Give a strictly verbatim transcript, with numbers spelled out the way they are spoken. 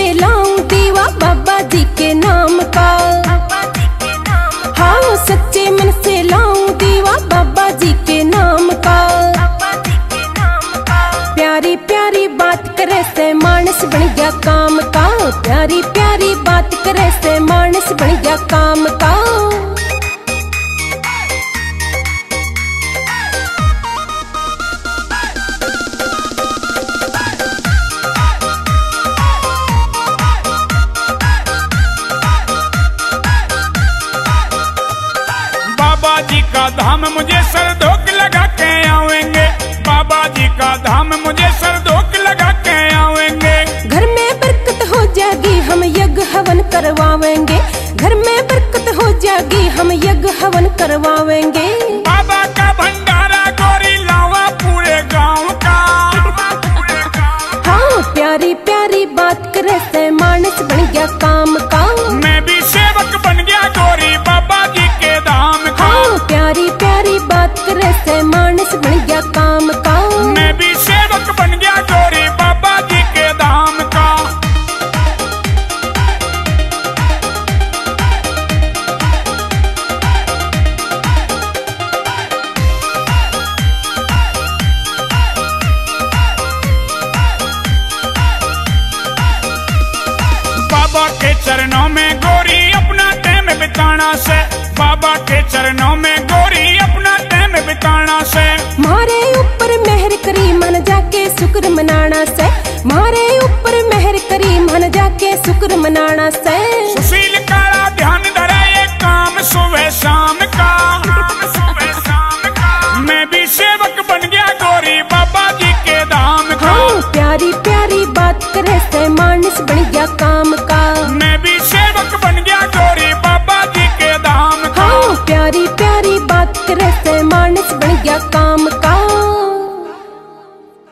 से लाऊं दीवा बाबा जी के नाम का। हाँ सच्चे मन से लाऊं दीवा बाबा जी के नाम का। प्यारी प्यारी बात करे से मानस बन गया काम का। प्यारी प्यारी बात करे से मानस बन गया काम का। धाम मुझे सर धोक लगा के आवेंगे, बाबा जी का धाम मुझे सर धोक लगा के आवेंगे। घर में बरकत हो जाएगी हम यज्ञ हवन करवावेंगे। घर में बरकत हो जाएगी हम यज्ञ हवन करवावेंगे। बाबा का भंडारा गोरी लावा पूरे गांव का। हाँ प्यारी प्यारी बात करे से मानस बन गया काम का। मैं भी सेवक बन गया गोरी बाबा जी के धाम का। प्यारी प्यारी बात करे से मानस बन गया काम का। मैं भी सेवक बन गया गोरी बाबा जी के धाम का। बाबा के चरणों में गोरी अपना टाइम बिताना से। बाबा के चरणों में गोरी अपना टाइम बिताना से। मारे ऊपर मेहर करी मन जाके शुक्र मनाना से। मारे ऊपर मेहर करी मन जाके शुक्र मनाना से। सुशील काला ध्यान धरा ये काम सुबह शाम का। सुबह शाम का मैं भी सेवक बन गया गोरी बाबा जी के धाम का। प्यारी प्यारी बात करे से मानस बन गया काम का।